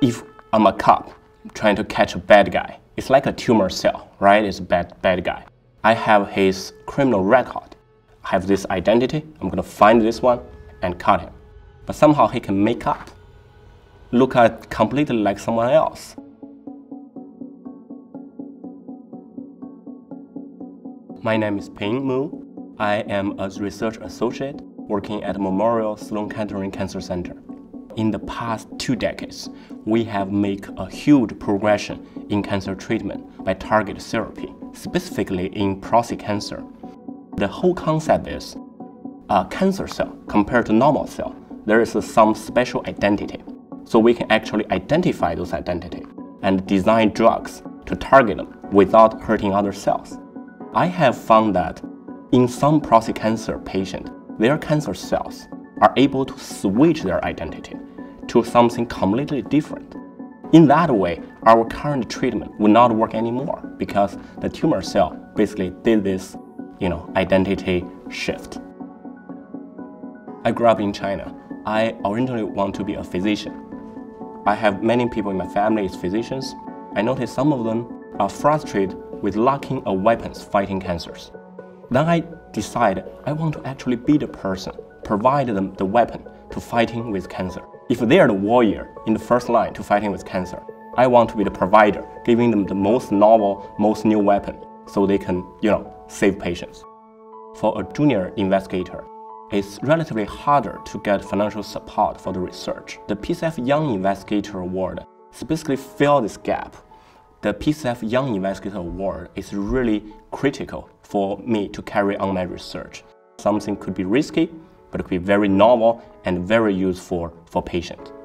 if I'm a cop trying to catch a bad guy, it's like a tumor cell, right? It's a bad guy. I have his criminal record. I have this identity. I'm going to find this one and cut him. But somehow he can make up, look at completely like someone else. My name is Ping Mu. I am a research associate working at Memorial Sloan-Kettering Cancer Center. In the past 2 decades, we have made a huge progression in cancer treatment by targeted therapy, specifically in prostate cancer. The whole concept is a cancer cell compared to normal cell, there is some special identity. So we can actually identify those identities and design drugs to target them without hurting other cells. I have found that in some prostate cancer patients, their cancer cells are able to switch their identity to something completely different. In that way, our current treatment will not work anymore because the tumor cell basically did this, identity shift. I grew up in China. I originally want to be a physician. I have many people in my family as physicians. I noticed some of them are frustrated with lacking of weapons fighting cancers. Then I decided I want to actually be the person, provide them the weapon to fighting with cancer. If they are the warrior in the first line to fighting with cancer, I want to be the provider, giving them the most novel, most new weapon so they can, save patients. For a junior investigator, it's relatively harder to get financial support for the research. The PCF Young Investigator Award specifically fills this gap. The PCF Young Investigator Award is really critical for me to carry on my research. Something could be risky, but it could be very novel and very useful for patients.